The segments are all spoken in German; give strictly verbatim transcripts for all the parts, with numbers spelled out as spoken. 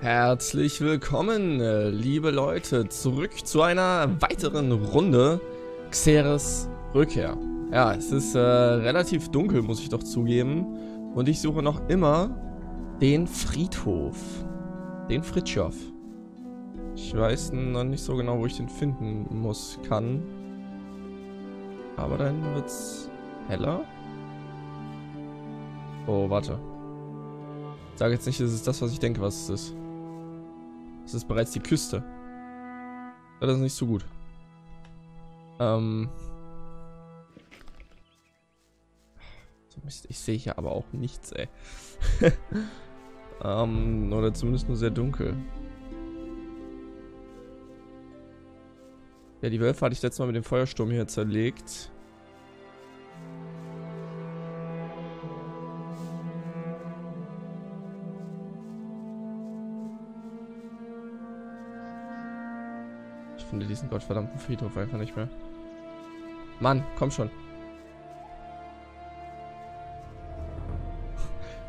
Herzlich willkommen, liebe Leute, zurück zu einer weiteren Runde Xeres Rückkehr. Ja, es ist äh, relativ dunkel, muss ich doch zugeben. Und ich suche noch immer den Friedhof. Den Friedhof. Ich weiß noch nicht so genau, wo ich den finden muss, kann. Aber dann wird's heller. Oh, warte. Sag jetzt nicht, es ist das, was ich denke, was es ist. Es ist bereits die Küste. Das ist nicht so gut. Ähm. Ich sehe hier aber auch nichts, ey. ähm, oder zumindest nur sehr dunkel. Ja, die Wölfe hatte ich letztes Mal mit dem Feuersturm hier zerlegt. Ich finde diesen gottverdammten Friedhof einfach nicht mehr. Mann, komm schon.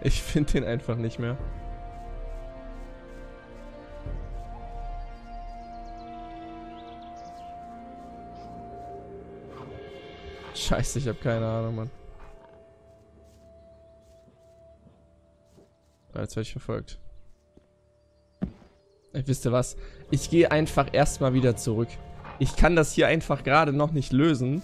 Ich finde den einfach nicht mehr. Scheiße, ich habe keine Ahnung, Mann. Jetzt werde ich verfolgt. Wisst ihr was? Ich gehe einfach erstmal wieder zurück. Ich kann das hier einfach gerade noch nicht lösen.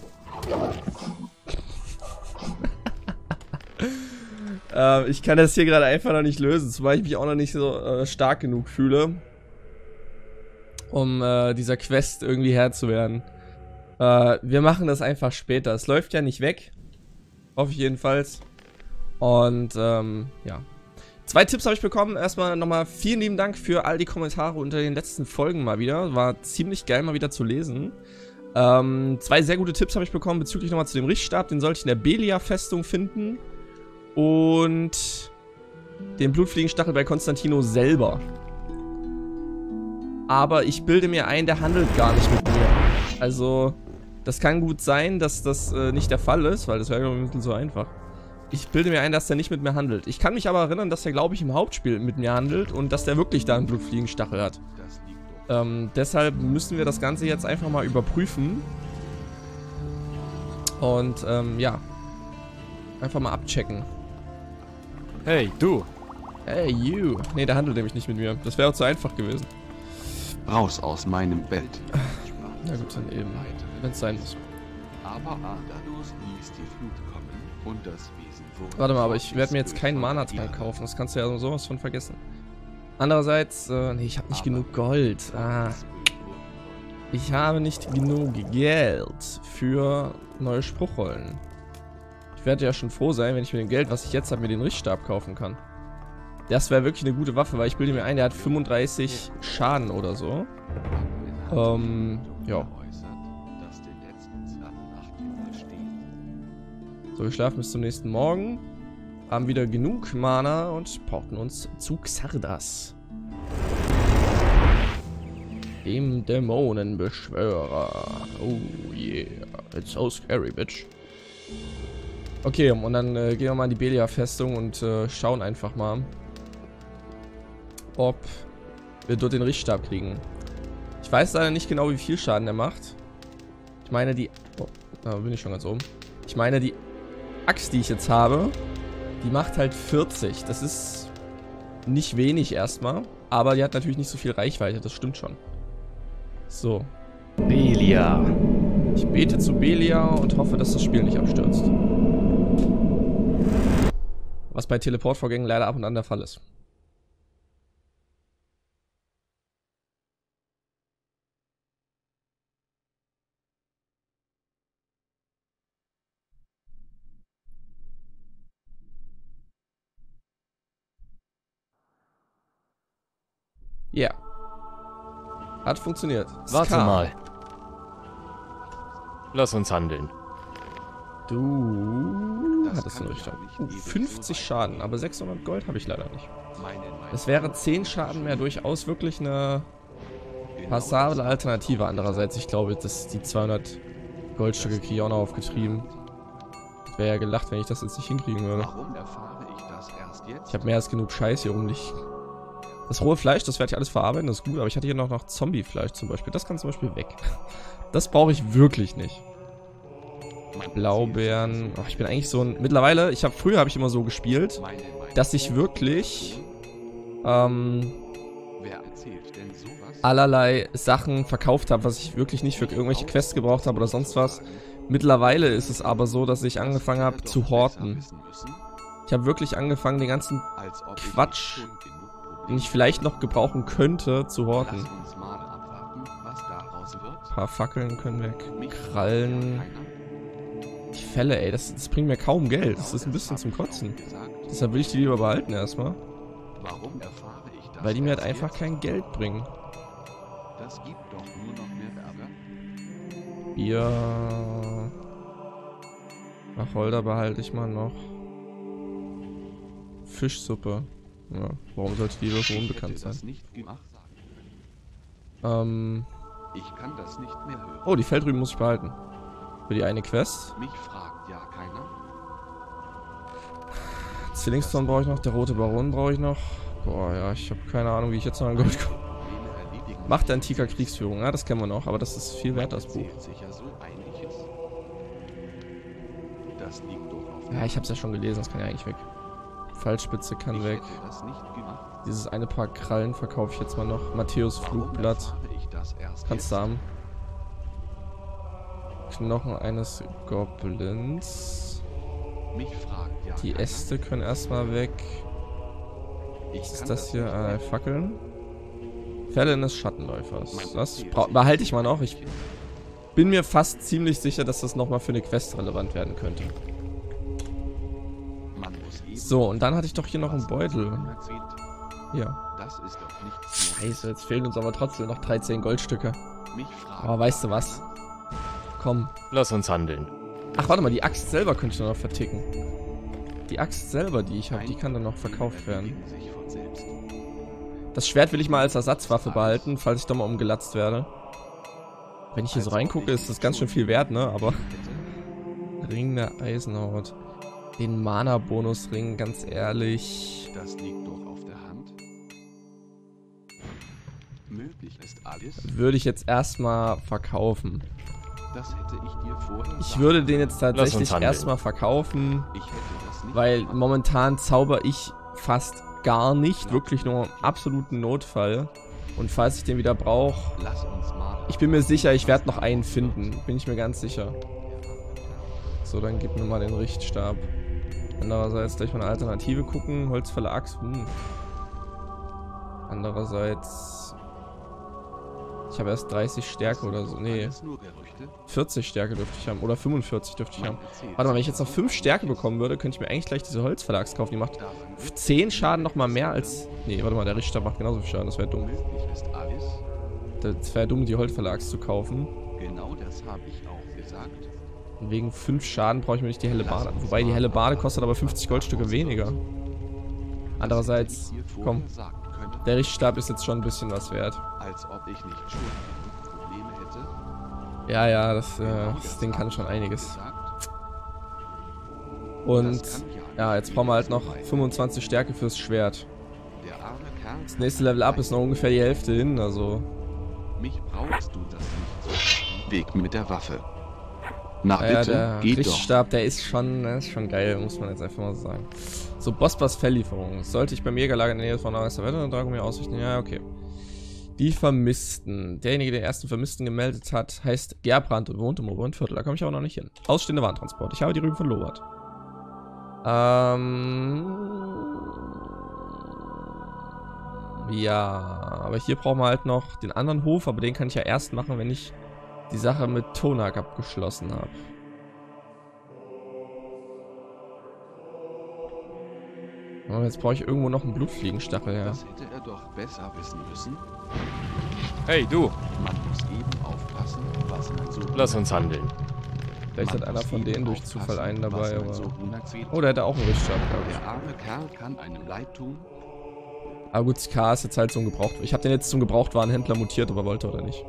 ähm, ich kann das hier gerade einfach noch nicht lösen, zumal ich mich auch noch nicht so äh, stark genug fühle, um äh, dieser Quest irgendwie Herr zu werden. Äh, wir machen das einfach später. Es läuft ja nicht weg. Hoffe ich jedenfalls. Und ähm, ja. Zwei Tipps habe ich bekommen. Erstmal nochmal vielen lieben Dank für all die Kommentare unter den letzten Folgen mal wieder. War ziemlich geil mal wieder zu lesen. Ähm, zwei sehr gute Tipps habe ich bekommen bezüglich nochmal zu dem Richtstab. Den sollte ich in der Bellia-Festung finden. Und den Blutfliegenstachel bei Konstantino selber. Aber ich bilde mir ein, der handelt gar nicht mit mir. Also, das kann gut sein, dass das äh, nicht der Fall ist, weil das wäre ein bisschen so einfach. Ich bilde mir ein, dass der nicht mit mir handelt. Ich kann mich aber erinnern, dass er, glaube ich, im Hauptspiel mit mir handelt und dass der wirklich da einen Blutfliegenstachel hat. Ähm, deshalb müssen wir das Ganze jetzt einfach mal überprüfen. Und, ähm, ja. Einfach mal abchecken. Hey, du. Hey, you. Ne, der handelt nämlich nicht mit mir. Das wäre auch zu einfach gewesen. Raus aus meinem Bett. Na gut, dann eben. Wenn es sein muss. Aber Argus ließ die Flut kommen. Und das Wesen wurde. Warte mal, aber ich werde mir jetzt keinen Mana-Trank kaufen. Das kannst du ja sowas von vergessen. Andererseits, äh, nee, ich habe nicht aber genug Gold. Ah. Ich habe nicht genug Geld für neue Spruchrollen. Ich werde ja schon froh sein, wenn ich mit dem Geld, was ich jetzt habe, mir den Richtstab kaufen kann. Das wäre wirklich eine gute Waffe, weil ich bilde mir ein, der hat fünfunddreißig Schaden oder so. Ähm, ja. So, wir schlafen bis zum nächsten Morgen, haben wieder genug Mana und porten uns zu Xardas. Dem Dämonenbeschwörer. Oh yeah, it's so scary, bitch. Okay, und dann äh, gehen wir mal in die Bellia-Festung und äh, schauen einfach mal, ob wir dort den Richtstab kriegen. Ich weiß leider nicht genau, wie viel Schaden er macht. Ich meine, die... Oh, da bin ich schon ganz oben. Ich meine, die... Axt, die ich jetzt habe, die macht halt vierzig. Das ist nicht wenig erstmal, aber die hat natürlich nicht so viel Reichweite, das stimmt schon. So. Bellia. Ich bete zu Bellia und hoffe, dass das Spiel nicht abstürzt. Was bei Teleportvorgängen leider ab und an der Fall ist. Ja. Yeah. Hat funktioniert. Warte mal. Lass uns handeln. Du hattest einen Richter. fünfzig Schaden, aber sechshundert Gold habe ich leider nicht. Das wäre zehn Schaden mehr, durchaus wirklich eine passable Alternative. Andererseits, ich glaube, dass die zweihundert Goldstücke kriege ich auch noch aufgetrieben. Wäre ja gelacht, wenn ich das jetzt nicht hinkriegen würde. Ich habe mehr als genug Scheiß hier um dich. Das rohe Fleisch, das werde ich alles verarbeiten, das ist gut. Aber ich hatte hier noch, noch Zombie-Fleisch zum Beispiel. Das kann zum Beispiel weg. Das brauche ich wirklich nicht. Blaubeeren. Oh, ich bin eigentlich so ein... Mittlerweile, ich habe früher habe ich immer so gespielt, dass ich wirklich ähm, allerlei Sachen verkauft habe, was ich wirklich nicht für irgendwelche Quests gebraucht habe oder sonst was. Mittlerweile ist es aber so, dass ich angefangen habe zu horten. Ich habe wirklich angefangen, den ganzen Quatsch, den ich vielleicht noch gebrauchen könnte, zu horten. Ein paar Fackeln können weg. Krallen. Die Felle, ey, das, das bringt mir kaum Geld. Das ist ein bisschen zum Kotzen. Deshalb will ich die lieber behalten erstmal. Weil die mir halt einfach kein Geld bringen. Bier. Wacholder behalte ich mal noch. Fischsuppe. Ja, warum sollte die so unbekannt sein? Ähm. Oh, die Feldrüben muss ich behalten. Für die eine Quest. Mich fragt ja keiner. Zwillingston brauche ich noch, der rote Baron brauche ich noch. Boah, ja, ich habe keine Ahnung, wie ich jetzt noch an Gold komme. Macht antiker Kriegsführung, ja, das kennen wir noch, aber das ist viel wert, das Buch. Ja, ich habe es ja schon gelesen, das kann ja eigentlich weg. Pfeilspitze kann weg. Dieses eine Paar Krallen verkaufe ich jetzt mal noch. Matthäus Flugblatt. Kannst du haben. Knochen eines Goblins. Die Äste können erstmal weg. Ist das hier äh, Fackeln? Felle eines Schattenläufers. Das behalte ich mal noch. Ich bin mir fast ziemlich sicher, dass das nochmal für eine Quest relevant werden könnte. So, und dann hatte ich doch hier noch einen Beutel. Ja. Scheiße, jetzt fehlen uns aber trotzdem noch dreizehn Goldstücke. Aber weißt du was? Komm. Lass uns handeln. Ach, warte mal, die Axt selber könnte ich noch verticken. Die Axt selber, die ich habe, die kann dann noch verkauft werden. Das Schwert will ich mal als Ersatzwaffe behalten, falls ich doch mal umgelatzt werde. Wenn ich hier so reingucke, ist das ganz schön viel wert, ne? Aber... Ring der Eisenhaut. Den Mana-Bonus-Ring, ganz ehrlich. Das liegt doch auf der Hand. Möglich ist alles. Würde ich jetzt erstmal verkaufen. Das hätte ich dir vorhin gesagt. Ich würde den jetzt tatsächlich erstmal verkaufen, ich hätte das nicht weil gemacht. Momentan zauber ich fast gar nicht, wirklich nur im absoluten Notfall. Und falls ich den wieder brauche, ich bin mir sicher, ich werde noch einen finden, bin ich mir ganz sicher. So, dann gib mir mal den Richtstab. Andererseits gleich mal eine Alternative gucken, Holzfäller Axt. Hm. Andererseits... Ich habe erst dreißig Stärke oder so. Nee. vierzig Stärke dürfte ich haben. Oder fünfundvierzig dürfte ich haben. Warte mal, wenn ich jetzt noch fünf Stärke bekommen würde, könnte ich mir eigentlich gleich diese Holzverlags kaufen. Die macht zehn Schaden nochmal mehr als... Nee, warte mal, der Richter macht genauso viel Schaden. Das wäre dumm. Das wäre dumm, die Holzverlags zu kaufen. Genau das habe ich auch gesagt. Und wegen fünf Schaden brauche ich mir nicht die helle Bade. Wobei die helle Bade kostet aber fünfzig Goldstücke weniger. Andererseits, komm. Der Richtstab ist jetzt schon ein bisschen was wert. Als ob ich nicht Probleme hätte. Ja, ja, das, äh, das Ding kann schon einiges. Und ja, jetzt brauchen wir halt noch fünfundzwanzig Stärke fürs Schwert. Das nächste Level Up ist noch ungefähr die Hälfte hin, also. Mich brauchst du das nicht. Weg mit der Waffe. Nach ja, bitte, der geht Richtstab, doch. Der ist schon, der ist schon geil, muss man jetzt einfach mal so sagen. So, Bospers Felllieferung. Sollte ich beim Jägerlager in der Nähe von Argus und Dragomir ausrichten? Ja, okay. Die Vermissten. Derjenige, der den ersten Vermissten gemeldet hat, heißt Gerbrand und wohnt im oberen Viertel. Da komme ich aber noch nicht hin. Ausstehende Warntransport. Ich habe die Rüben von Lobert. Ähm... Ja, aber hier brauchen wir halt noch den anderen Hof, aber den kann ich ja erst machen, wenn ich die Sache mit Tonak abgeschlossen habe. Oh, jetzt brauche ich irgendwo noch einen Blutfliegenstachel, ja. Das hätte er doch besser wissen müssen. Hey, du! Man muss eben aufpassen, was man so... Lass uns handeln. Vielleicht man hat einer von denen durch Zufall einen dabei, aber... So oh, der hätte auch einen Richtstab, glaube ich. Der arme Kerl kann einem leid tun. Aber gut, K ist jetzt halt so ein Gebraucht... Ich habe den jetzt zum Gebrauchtwarenhändler mutiert, aber wollte oder nicht.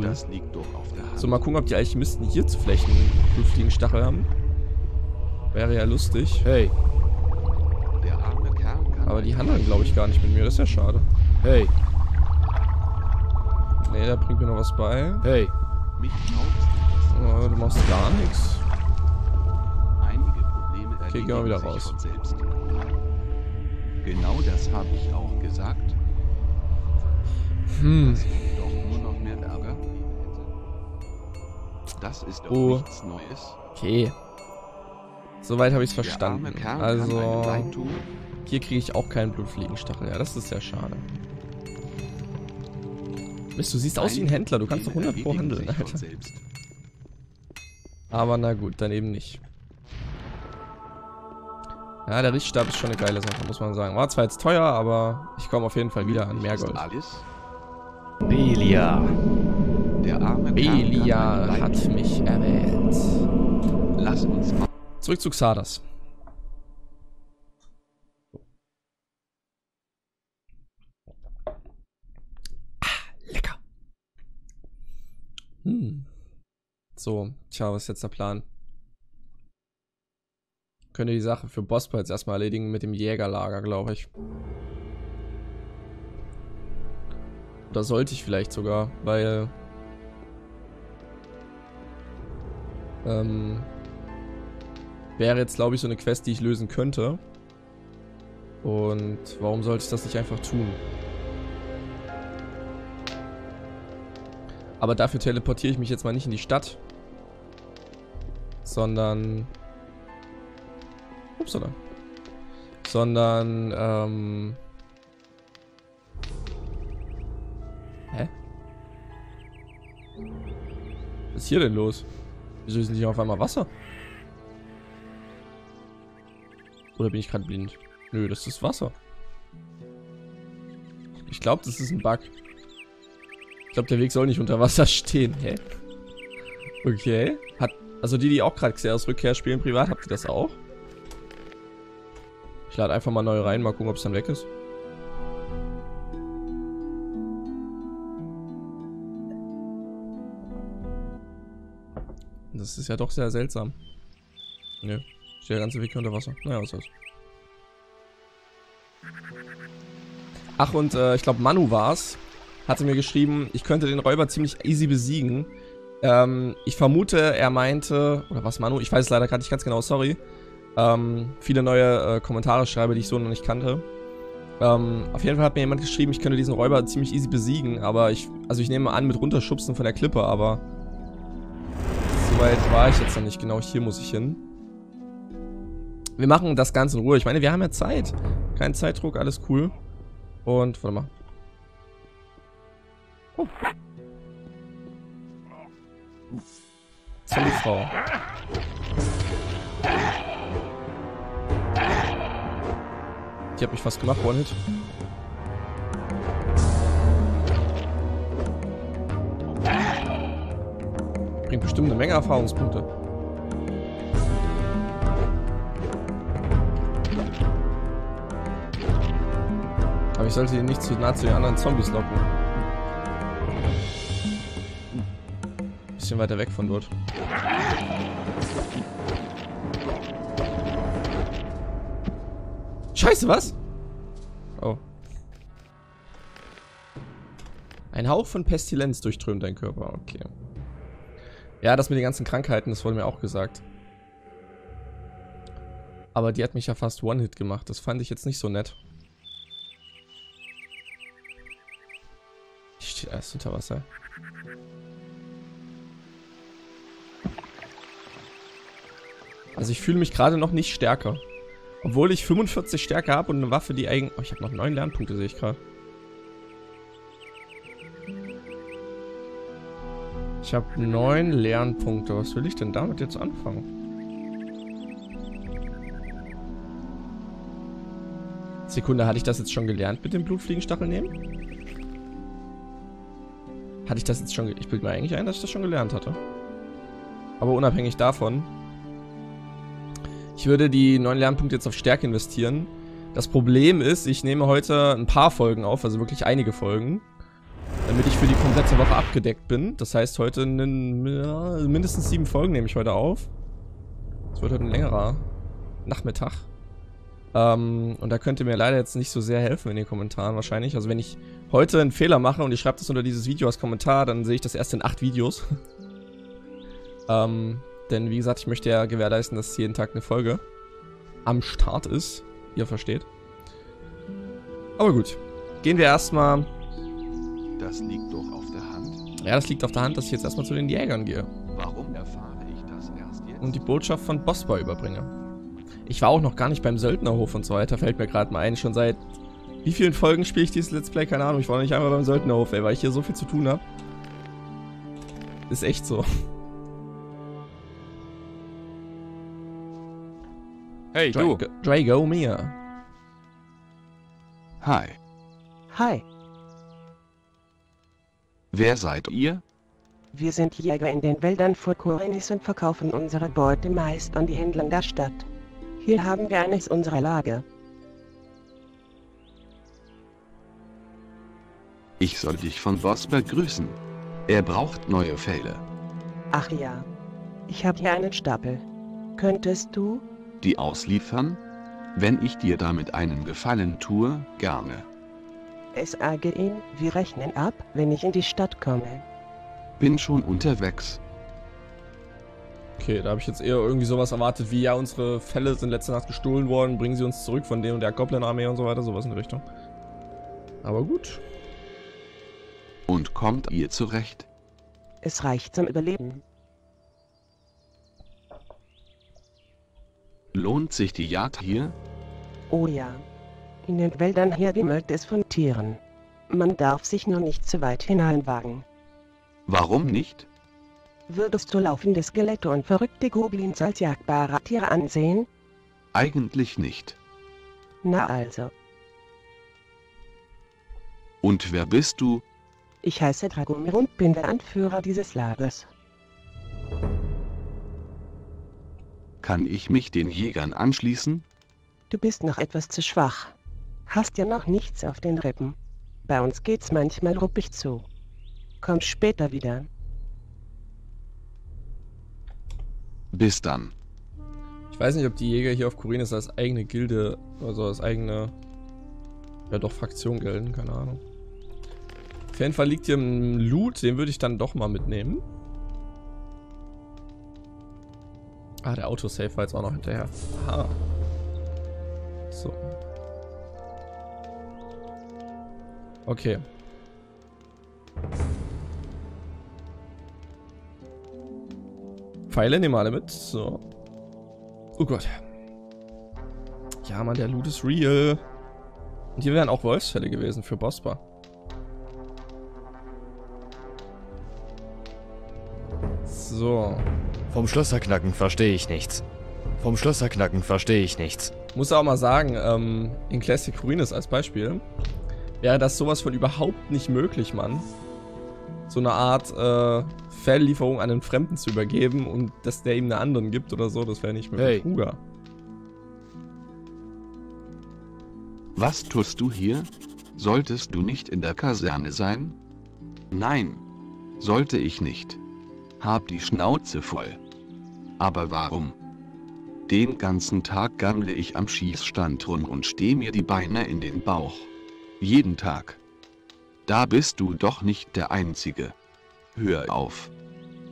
Das liegt doch auf der Hand. So, mal gucken, ob die Alchemisten hier zu Flächen einen Blutfliegenstachel haben. Wäre ja lustig. Hey. Der arme Kerl kann Aber die handeln, glaube ich, gar nicht mit mir. Das ist ja schade. Hey. Nee, da bringt mir noch was bei. Hey. Oh, du machst gar nichts. Okay, gehen wir wieder raus. Genau das habe ich auch gesagt. Hm. Das ist oh. nichts Neues. Okay. Soweit habe ich es verstanden. Also, hier kriege ich auch keinen Blutfliegenstachel. Ja, das ist ja schade. Mist, du siehst aus wie ein Händler. Du kannst doch hundert Pro handeln, Alter. Aber na gut, dann eben nicht. Ja, der Richtstab ist schon eine geile Sache, muss man sagen. War zwar jetzt teuer, aber ich komme auf jeden Fall wieder an mehr Gold. Bellia. Der arme Bellia hat mich erwähnt. Lass uns mal. Zurück zu Xardas. Ah, lecker. Hm. So, tja, was ist jetzt der Plan? Könnte die Sache für Bosper jetzt erstmal erledigen mit dem Jägerlager, glaube ich. Da sollte ich vielleicht sogar, weil ähm, wäre jetzt, glaube ich, so eine Quest, die ich lösen könnte. Und warum sollte ich das nicht einfach tun? Aber dafür teleportiere ich mich jetzt mal nicht in die Stadt, sondern Upsala. Sondern, ähm... Hä? Was ist hier denn los? Wieso ist denn hier auf einmal Wasser? Oder bin ich gerade blind? Nö, das ist Wasser. Ich glaube, das ist ein Bug. Ich glaube, der Weg soll nicht unter Wasser stehen. Hä? Okay. Hat, also die, die auch gerade Xeres Rückkehr spielen privat, habt ihr das auch? Ich lade einfach mal neu rein, mal gucken, ob es dann weg ist. Das ist ja doch sehr seltsam. Ne, steht der ganze Weg hier unter Wasser. Naja, was heißt. Ach, und äh, ich glaube, Manu war's. Hatte mir geschrieben, ich könnte den Räuber ziemlich easy besiegen. Ähm, ich vermute, er meinte. Oder was, Manu? Ich weiß es leider gerade nicht ganz genau, sorry. Ähm, viele neue äh, Kommentare schreibe, die ich so noch nicht kannte. Ähm, auf jeden Fall hat mir jemand geschrieben, ich könnte diesen Räuber ziemlich easy besiegen, aber ich, also ich nehme an, mit runterschubsen von der Klippe, aber soweit war ich jetzt noch nicht. Genau, hier muss ich hin. Wir machen das Ganze in Ruhe. Ich meine, wir haben ja Zeit. Kein Zeitdruck, alles cool. Und, warte mal. Oh. Zombie Frau. Ich hab mich fast gemacht, One-Hit. Bringt bestimmt eine Menge Erfahrungspunkte. Aber ich sollte ihn nicht zu nah zu den anderen Zombies locken. Bisschen weiter weg von dort. Scheiße, was? Oh. Ein Hauch von Pestilenz durchströmt deinen Körper. Okay. Ja, das mit den ganzen Krankheiten, das wurde mir auch gesagt. Aber die hat mich ja fast One-Hit gemacht. Das fand ich jetzt nicht so nett. Ich stehe erst unter Wasser. Also ich fühle mich gerade noch nicht stärker. Obwohl ich fünfundvierzig Stärke habe und eine Waffe, die eigentlich... Oh, ich habe noch neun Lernpunkte, sehe ich gerade. Ich habe neun Lernpunkte. Was will ich denn damit jetzt anfangen? Sekunde, hatte ich das jetzt schon gelernt mit dem Blutfliegenstachel nehmen? Hatte ich das jetzt schon... Ich bilde mir eigentlich ein, dass ich das schon gelernt hatte. Aber unabhängig davon... Ich würde die neuen Lernpunkte jetzt auf Stärke investieren. Das Problem ist, ich nehme heute ein paar Folgen auf, also wirklich einige Folgen, damit ich für die komplette Woche abgedeckt bin. Das heißt, heute einen, ja, mindestens sieben Folgen nehme ich heute auf. Es wird heute ein längerer Nachmittag. Ähm, und da könnt ihr mir leider jetzt nicht so sehr helfen in den Kommentaren wahrscheinlich. Also wenn ich heute einen Fehler mache und ihr schreibt das unter dieses Video als Kommentar, dann sehe ich das erst in acht Videos. ähm, denn wie gesagt, ich möchte ja gewährleisten, dass jeden Tag eine Folge am Start ist. Ihr versteht. Aber gut. Gehen wir erstmal... Das liegt doch auf der Hand. Ja, das liegt auf der Hand, dass ich jetzt erstmal zu den Jägern gehe. Warum erfahre ich das erst jetzt? Und die Botschaft von Bosper überbringe. Ich war auch noch gar nicht beim Söldnerhof und so weiter, fällt mir gerade mal ein. Schon seit wie vielen Folgen spiele ich dieses Let's Play? Keine Ahnung, ich war noch nicht einmal beim Söldnerhof, ey, weil ich hier so viel zu tun habe. Ist echt so. Hey, Dra du! Dragomir. Hi. Hi. Wer seid ihr? Wir sind Jäger in den Wäldern vor Khorinis und verkaufen unsere Beute meist an die Händler der Stadt. Hier haben wir eines unserer Lager. Ich soll dich von Bosper grüßen. Er braucht neue Pfähle. Ach ja. Ich habe hier einen Stapel. Könntest du die ausliefern? Wenn ich dir damit einen Gefallen tue, gerne. Es ärgere ihn, wir rechnen ab, wenn ich in die Stadt komme. Bin schon unterwegs. Okay, da habe ich jetzt eher irgendwie sowas erwartet wie, ja, unsere Fälle sind letzte Nacht gestohlen worden, bringen sie uns zurück von dem und der Goblin-Armee und so weiter, sowas in die Richtung. Aber gut. Und kommt ihr zurecht? Es reicht zum Überleben. Lohnt sich die Jagd hier? Oh ja. In den Wäldern hier wimmelt es von Tieren. Man darf sich nur nicht zu weit hineinwagen. Warum nicht? Würdest du laufende Skelette und verrückte Goblins als jagdbare Tiere ansehen? Eigentlich nicht. Na also. Und wer bist du? Ich heiße Dragomir und bin der Anführer dieses Lagers. Kann ich mich den Jägern anschließen? Du bist noch etwas zu schwach. Hast ja noch nichts auf den Rippen. Bei uns geht's manchmal ruppig zu. Komm später wieder. Bis dann. Ich weiß nicht, ob die Jäger hier auf Khorinis als eigene Gilde, also als eigene, ja doch, Fraktion gelten, keine Ahnung. Auf jeden Fall liegt hier ein Loot, den würde ich dann doch mal mitnehmen. Ah, der Autosave war jetzt auch noch hinterher. Aha. So. Okay. Pfeile nehmen wir alle mit. So. Oh Gott. Ja, Mann, der Loot ist real. Und hier wären auch Wolfsfälle gewesen für Bosper. So. Vom Schlösserknacken verstehe ich nichts. Vom Schlösserknacken verstehe ich nichts. Muss auch mal sagen, ähm, in Classic Khorinis als Beispiel wäre das sowas von überhaupt nicht möglich, Mann. So eine Art äh, Felllieferung an einen Fremden zu übergeben und dass der ihm einen anderen gibt oder so, das wäre nicht möglich. Hey. Kruger. Was tust du hier? Solltest du nicht in der Kaserne sein? Nein, sollte ich nicht. Hab die Schnauze voll. Aber warum? Den ganzen Tag gammle ich am Schießstand rum und stehe mir die Beine in den Bauch. Jeden Tag. Da bist du doch nicht der Einzige. Hör auf.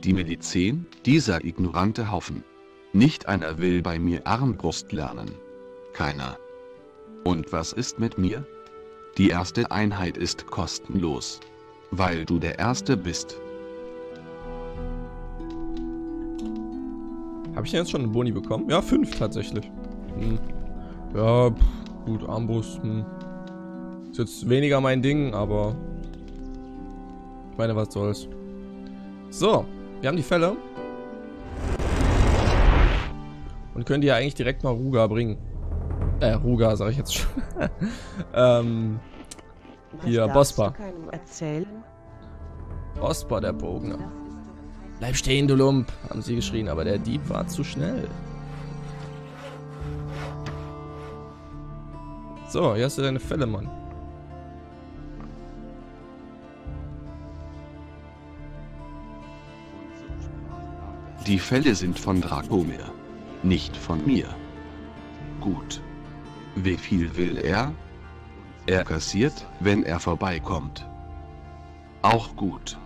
Die Milizen, dieser ignorante Haufen. Nicht einer will bei mir Armbrust lernen. Keiner. Und was ist mit mir? Die erste Einheit ist kostenlos. Weil du der Erste bist. Habe ich denn jetzt schon einen Boni bekommen? Ja, fünf tatsächlich. Hm. Ja, pff, gut, Armbrust. Hm. Ist jetzt weniger mein Ding, aber ich meine, was soll's. So, wir haben die Fälle und können die ja eigentlich direkt mal Ruga bringen. Äh, Ruga sage ich jetzt schon. ähm, hier, Bosper. Bosper, der Bogner. Bleib stehen, du Lump, haben sie geschrien, aber der Dieb war zu schnell. So, hier hast du deine Fälle, Mann. Die Fälle sind von Dragomir, nicht von mir. Gut. Wie viel will er? Er kassiert, wenn er vorbeikommt. Auch gut.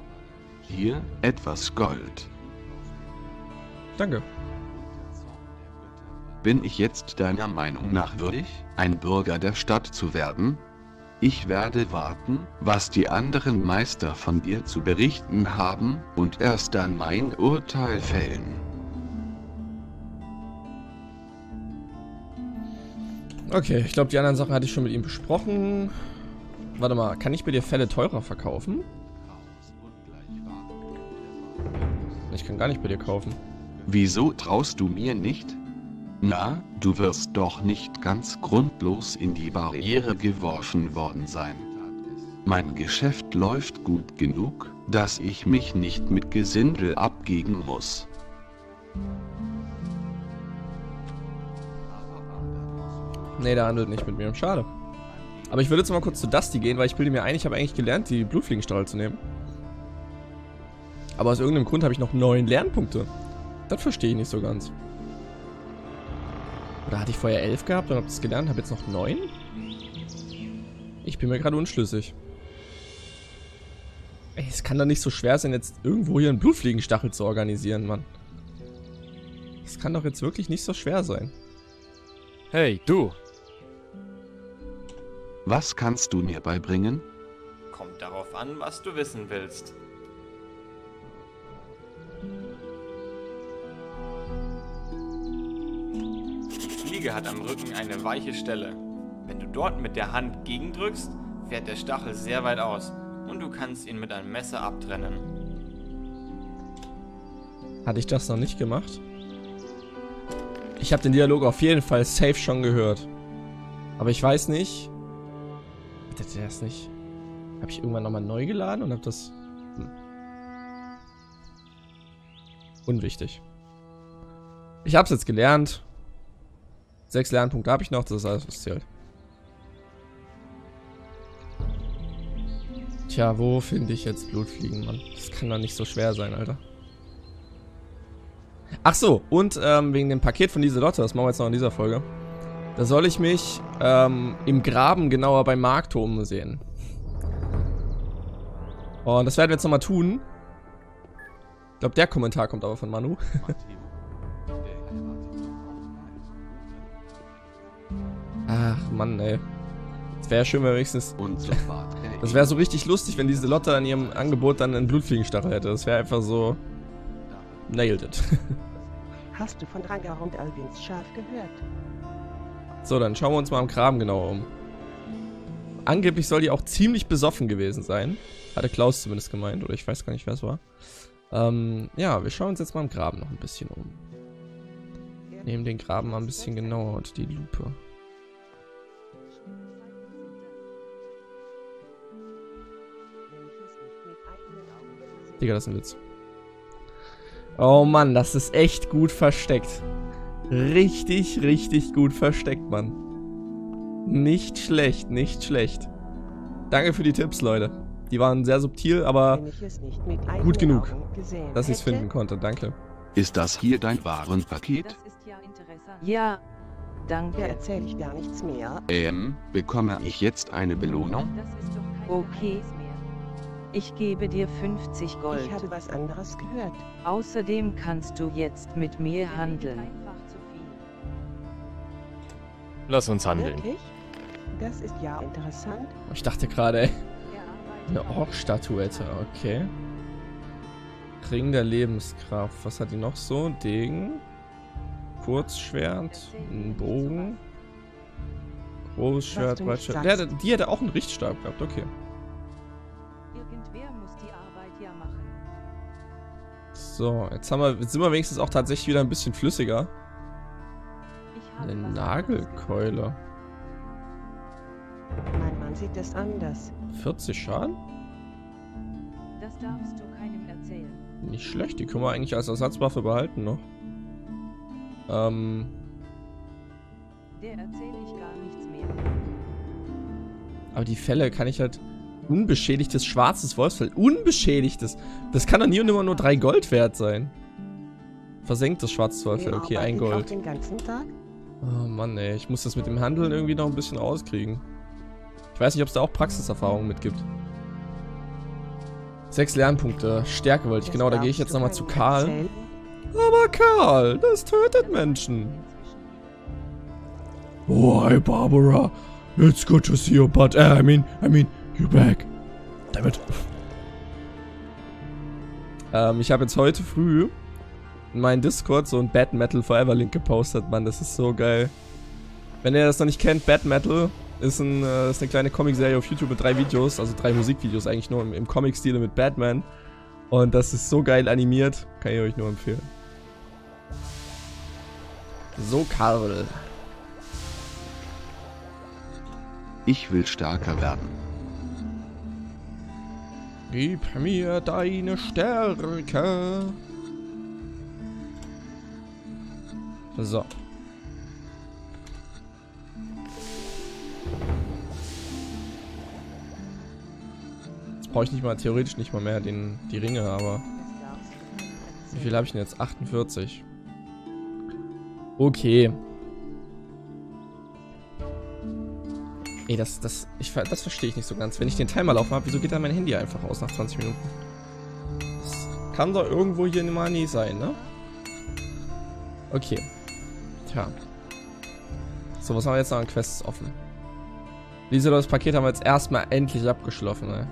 Hier, etwas Gold. Danke. Bin ich jetzt deiner Meinung nach würdig, ein Bürger der Stadt zu werden? Ich werde warten, was die anderen Meister von dir zu berichten haben, und erst dann mein Urteil fällen. Okay, ich glaube, die anderen Sachen hatte ich schon mit ihm besprochen. Warte mal, kann ich mir die Fälle teurer verkaufen? Ich kann gar nicht bei dir kaufen. Wieso traust du mir nicht? Na, du wirst doch nicht ganz grundlos in die Barriere geworfen worden sein. Mein Geschäft läuft gut genug, dass ich mich nicht mit Gesindel abgeben muss. Ne, der handelt nicht mit mir. Schade. Aber ich würde jetzt mal kurz zu Dusty gehen, weil ich bilde mir ein, ich habe eigentlich gelernt, die Blutfliegenstahl zu nehmen. Aber aus irgendeinem Grund habe ich noch neun Lernpunkte. Das verstehe ich nicht so ganz. Oder hatte ich vorher elf gehabt und habe das gelernt, habe jetzt noch neun? Ich bin mir gerade unschlüssig. Ey, es kann doch nicht so schwer sein, jetzt irgendwo hier einen Blutfliegenstachel zu organisieren, Mann. Es kann doch jetzt wirklich nicht so schwer sein. Hey, du! Was kannst du mir beibringen? Kommt darauf an, was du wissen willst. Hat am Rücken eine weiche Stelle. Wenn du dort mit der Hand gegendrückst, fährt der Stachel sehr weit aus und du kannst ihn mit einem Messer abtrennen. Hatte ich das noch nicht gemacht? Ich habe den Dialog auf jeden Fall safe schon gehört. Aber ich weiß nicht... Hat der das nicht... Habe ich irgendwann nochmal neu geladen und habe das... Hm. Unwichtig. Ich habe es jetzt gelernt. Sechs Lernpunkte habe ich noch, das ist alles, was zählt. Tja, wo finde ich jetzt Blutfliegen, Mann? Das kann doch nicht so schwer sein, Alter. Ach so, und ähm, wegen dem Paket von Liselotte, das machen wir jetzt noch in dieser Folge. Da soll ich mich ähm, im Graben genauer beim Markt umsehen. Und das werden wir jetzt nochmal tun. Ich glaube, der Kommentar kommt aber von Manu. Ach Mann, ey. Das wäre schön, wenn wenigstens... Das wäre so richtig lustig, wenn diese Lotte an ihrem Angebot dann einen Blutfliegenstachel hätte. Das wäre einfach so... Nailed it. Hast du von Ranga und Alvins Schaf gehört? So, dann schauen wir uns mal am Graben genauer um. Angeblich soll die auch ziemlich besoffen gewesen sein. Hatte Klaus zumindest gemeint, oder ich weiß gar nicht, wer es war. Ähm, ja, wir schauen uns jetzt mal am Graben noch ein bisschen um. Nehmen den Graben mal ein bisschen genauer unter die Lupe. Digga, das ist ein Witz. Oh Mann, das ist echt gut versteckt. Richtig, richtig gut versteckt, Mann. Nicht schlecht, nicht schlecht. Danke für die Tipps, Leute. Die waren sehr subtil, aber gut genug, dass ich es finden konnte. Danke. Ist das hier dein Warenpaket? Ja. Danke, erzähle ich gar nichts mehr. Ähm, bekomme ich jetzt eine Belohnung? Okay. Ich gebe dir fünfzig Gold. Ich habe was anderes gehört. Außerdem kannst du jetzt mit mir handeln. Lass uns handeln. Wirklich? Das ist ja interessant. Ich dachte gerade, ey. Eine Ork-Statuette, okay. Ring der Lebenskraft. Was hat die noch so? Degen. Kurzschwert. Ein Bogen. Großes Schwert, Breitschwert. Ja, die hätte auch einen Richtstab gehabt, okay. So, jetzt, haben wir, jetzt sind wir wenigstens auch tatsächlich wieder ein bisschen flüssiger. Eine Nagelkeule. Mein Mann sieht das anders. vierzig Schaden? Das darfst du keinem erzählen. Nicht schlecht, die können wir eigentlich als Ersatzwaffe behalten noch. Ähm. Der erzähle ich gar nichts mehr. Aber die Fälle kann ich halt... Unbeschädigtes schwarzes Wolfsfell. Unbeschädigtes. Das kann doch nie und immer nur drei Gold wert sein. Versenktes schwarzes Wolfsfell. Okay, ein Gold. Oh Mann, ey. Ich muss das mit dem Handeln irgendwie noch ein bisschen rauskriegen. Ich weiß nicht, ob es da auch Praxiserfahrung mit gibt. Sechs Lernpunkte. Stärke wollte ich. Genau, da gehe ich jetzt nochmal zu Karl. Aber Karl, das tötet Menschen. Oh, hi Barbara. It's good to see you, but uh, I mean, I mean, you're back. Damn it. Ähm, ich habe jetzt heute früh in meinen Discord so einen Bat Metal Forever Link gepostet, Mann. Das ist so geil. Wenn ihr das noch nicht kennt, Bat Metal ist, ein, äh, ist eine kleine Comic-Serie auf YouTube mit drei Videos, also drei Musikvideos eigentlich nur im, im Comic-Stil mit Batman. Und das ist so geil animiert, kann ich euch nur empfehlen. So, Karl. Ich will stärker werden. Gib mir deine Stärke. So. Jetzt brauche ich nicht mal, theoretisch nicht mal mehr den, die Ringe, aber... Wie viel habe ich denn jetzt? achtundvierzig. Okay. Ey, das, das, ich, das verstehe ich nicht so ganz. Wenn ich den Timer laufen habe, wieso geht dann mein Handy einfach aus nach zwanzig Minuten? Das kann doch irgendwo hier in Mani sein, ne? Okay. Tja. So, was haben wir jetzt noch an Quests offen? Liselottes Paket haben wir jetzt erstmal endlich abgeschlossen, ey.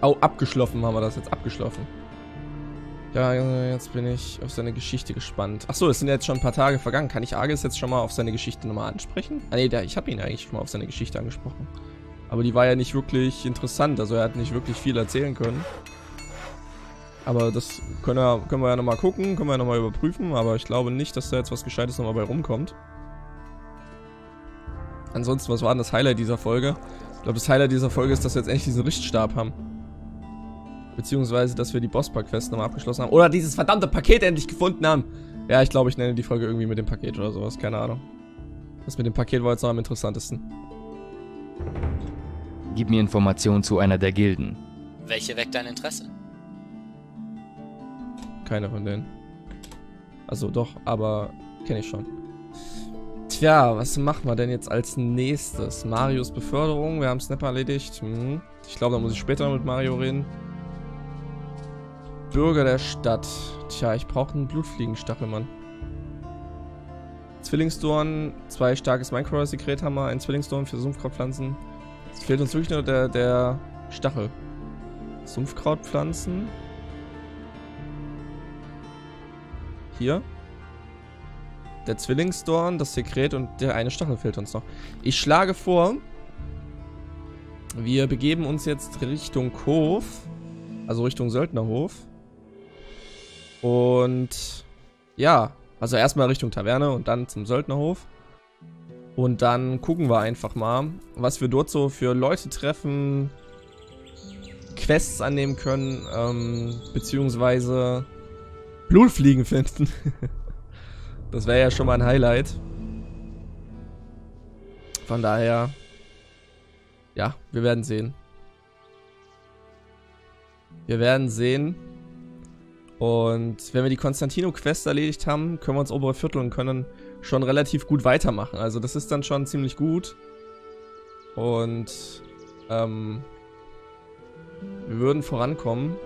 Au, abgeschlossen haben wir das jetzt, abgeschlossen. Ja, jetzt bin ich auf seine Geschichte gespannt. Achso, es sind jetzt schon ein paar Tage vergangen. Kann ich Argus jetzt schon mal auf seine Geschichte nochmal ansprechen? Ah ne, ich habe ihn eigentlich schon mal auf seine Geschichte angesprochen. Aber die war ja nicht wirklich interessant, also er hat nicht wirklich viel erzählen können. Aber das können wir, können wir ja nochmal gucken, können wir ja nochmal überprüfen, aber ich glaube nicht, dass da jetzt was Gescheites nochmal bei rumkommt. Ansonsten, was war denn das Highlight dieser Folge? Ich glaube, das Highlight dieser Folge ist, dass wir jetzt endlich diesen Richtstab haben. Beziehungsweise, dass wir die Bosper-Quest nochmal abgeschlossen haben. Oder dieses verdammte Paket endlich gefunden haben. Ja, ich glaube, ich nenne die Folge irgendwie mit dem Paket oder sowas. Keine Ahnung. Das mit dem Paket war jetzt noch am interessantesten. Gib mir Informationen zu einer der Gilden. Welche weckt dein Interesse? Keine von denen. Also doch, aber kenne ich schon. Tja, was machen wir denn jetzt als nächstes? Marios Beförderung, wir haben Snapper erledigt. Hm. Ich glaube, da muss ich später mit Mario reden. Bürger der Stadt. Tja, ich brauche einen Blutfliegenstachelmann. Zwillingsdorn, zwei starkes Minecraft-Sekret haben wir, ein Zwillingsdorn für Sumpfkrautpflanzen. Es fehlt uns wirklich nur der, der Stachel. Sumpfkrautpflanzen. Hier. Der Zwillingsdorn, das Sekret und der eine Stachel fehlt uns noch. Ich schlage vor, wir begeben uns jetzt Richtung Hof, also Richtung Söldnerhof. Und ja, also erstmal Richtung Taverne und dann zum Söldnerhof. Und dann gucken wir einfach mal, was wir dort so für Leute treffen, Quests annehmen können, ähm, beziehungsweise Blutfliegen finden. Das wäre ja schon mal ein Highlight. Von daher, ja, wir werden sehen. Wir werden sehen. Und wenn wir die Konstantino-Quest erledigt haben, können wir ins obere Viertel und können schon relativ gut weitermachen. Also das ist dann schon ziemlich gut. Und ähm, wir würden vorankommen.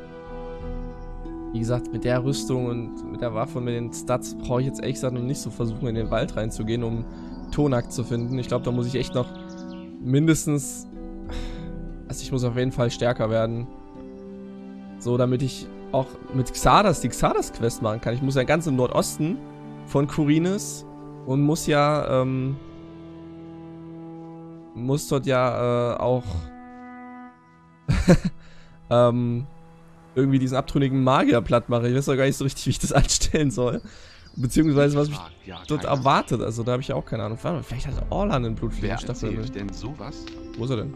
Wie gesagt, mit der Rüstung und mit der Waffe und mit den Stats brauche ich jetzt ehrlich gesagt noch nicht so versuchen, in den Wald reinzugehen, um Tonak zu finden. Ich glaube, da muss ich echt noch mindestens... Also ich muss auf jeden Fall stärker werden. So, damit ich auch mit Xardas die Xardas-Quest machen kann. Ich muss ja ganz im Nordosten von Khorinis und muss ja, ähm... muss dort ja, äh, auch... ähm... irgendwie diesen abtrünnigen Magier platt mache. Ich weiß doch gar nicht so richtig, wie ich das anstellen soll. Beziehungsweise, was mich ja, dort erwartet. Also, da habe ich ja auch keine Ahnung. Warte mal, vielleicht hat Orlan einen Blutfliegenstachel. Wer erzählt denn sowas? Wo ist er denn?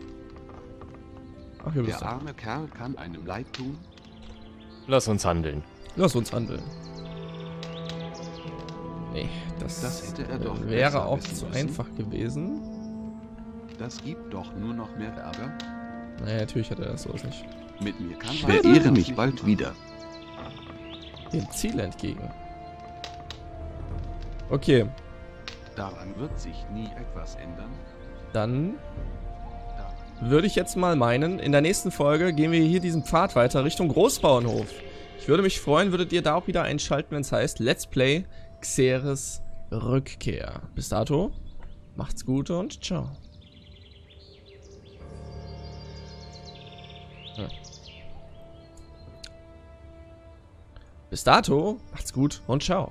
Ach, hier bist du. Der arme Kerl kann einem leid tun. Lass uns handeln. Lass uns handeln. Nee, das, das hätte er doch wäre auch zu einfach gewesen. Das gibt doch nur noch mehr Ärger. Naja, natürlich hat er das sowas nicht. Mit mir kann ich verehre mich bald wieder. Dem Ziel entgegen. Okay. Daran wird sich nie etwas ändern. Dann würde ich jetzt mal meinen, in der nächsten Folge gehen wir hier diesen Pfad weiter Richtung Großbauernhof. Ich würde mich freuen, würdet ihr da auch wieder einschalten, wenn es heißt Let's Play Xeres Rückkehr. Bis dato, macht's gut und ciao. Hm. Bis dato, macht's gut und ciao.